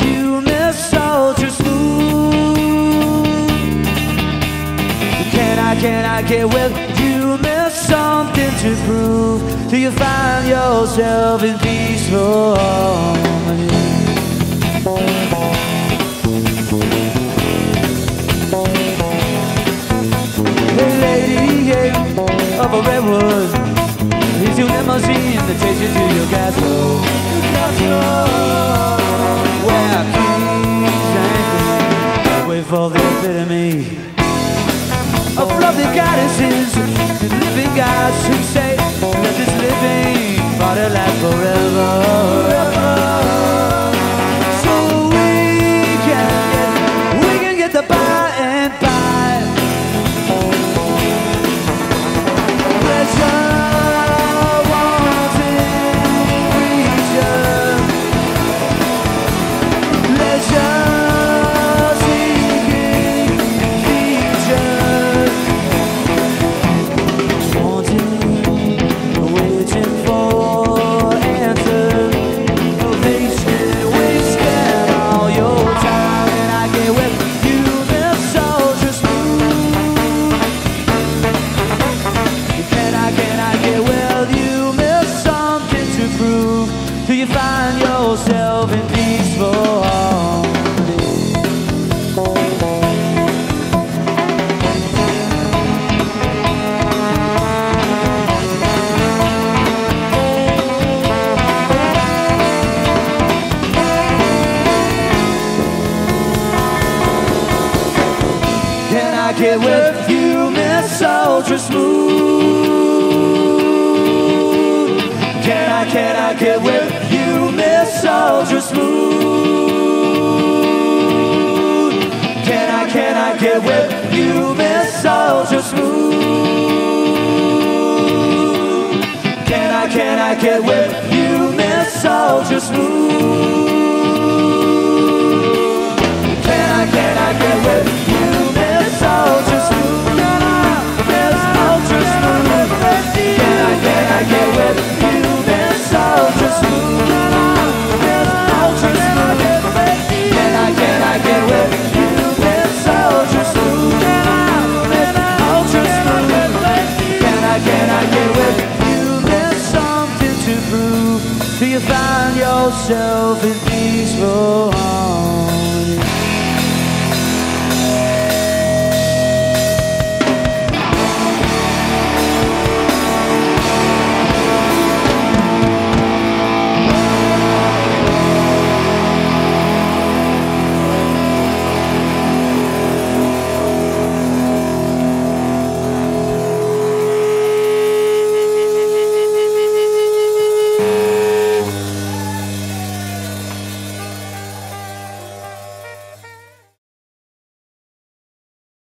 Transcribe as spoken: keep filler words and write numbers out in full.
you miss Ultrasmooth. Can I, can I get with you? Miss something to prove till you find yourself in peaceful harmony. Of a redwood, here's your limousine, invitation to your castle, castle where kings and queens wait for the epitome of lovely goddesses and living gods who say let this living body last forever, so we can get, we can get the by and by. Get with you, Miss Ultrasmooth. Can I, can I get with you, Miss Ultrasmooth? Can I, can I get with you, Miss Ultrasmooth? Can I, can I get with you, Miss Ultrasmooth? Can I, can I get with you? Till you find yourself in peaceful home.